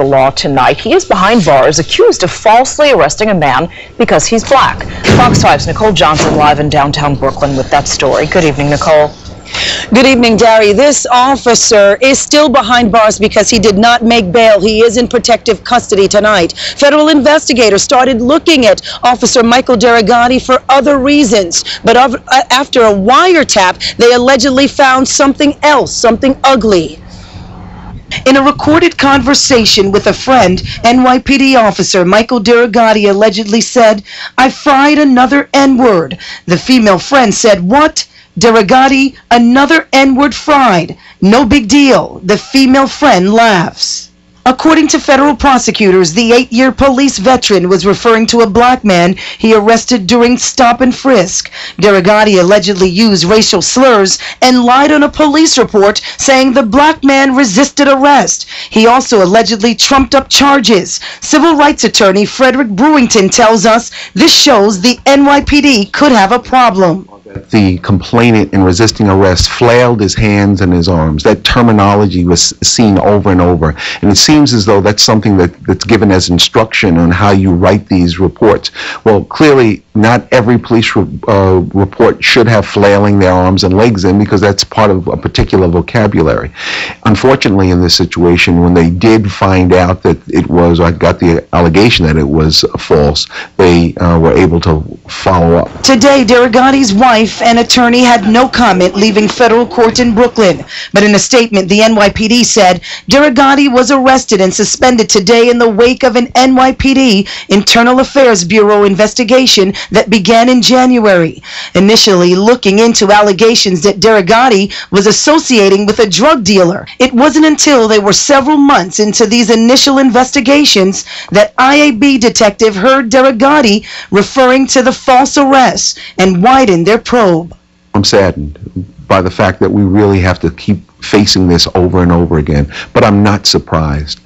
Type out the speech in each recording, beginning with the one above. the law tonight. He is behind bars, accused of falsely arresting a man because he's black. Fox 5's Nicole Johnson live in downtown Brooklyn with that story. Good evening, Nicole. Good evening, Gary. This officer is still behind bars because he did not make bail. He is in protective custody tonight. Federal investigators started looking at Officer Michael Daragjati for other reasons, but after a wiretap, they allegedly found something else, something ugly. In a recorded conversation with a friend, NYPD officer Michael Daragjati allegedly said, "I fried another N-word." The female friend said, "What?" Daragjati, "Another N-word fried. No big deal." The female friend laughs. According to federal prosecutors, the 8-year police veteran was referring to a black man he arrested during stop and frisk. Daragjati allegedly used racial slurs and lied on a police report saying the black man resisted arrest. He also allegedly trumped up charges. Civil rights attorney Frederick Brewington tells us this shows the NYPD could have a problem. The complainant in resisting arrest flailed his hands and his arms. That terminology was seen over and over. And it seems as though that's something that's given as instruction on how you write these reports. Well, clearly, not every police report should have flailing their arms and legs in, because that's part of a particular vocabulary. Unfortunately, in this situation, when they did find out that it was, I got the allegation that it was false, they were able to follow up. Today, Daragjati's wife and attorney had no comment leaving federal court in Brooklyn. But in a statement, the NYPD said Daragjati was arrested and suspended today in the wake of an NYPD Internal Affairs Bureau investigation that began in January, initially looking into allegations that Daragjati was associating with a drug dealer. It wasn't until they were several months into these initial investigations that IAB detective heard Daragjati referring to the false arrests and widened their probe. I'm saddened by the fact that we really have to keep facing this over and over again, but I'm not surprised.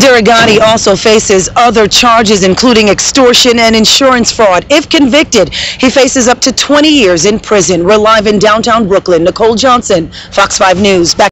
Daragjati also faces other charges, including extortion and insurance fraud. If convicted, he faces up to 20 years in prison. We're live in downtown Brooklyn. Nicole Johnson, Fox 5 News. Back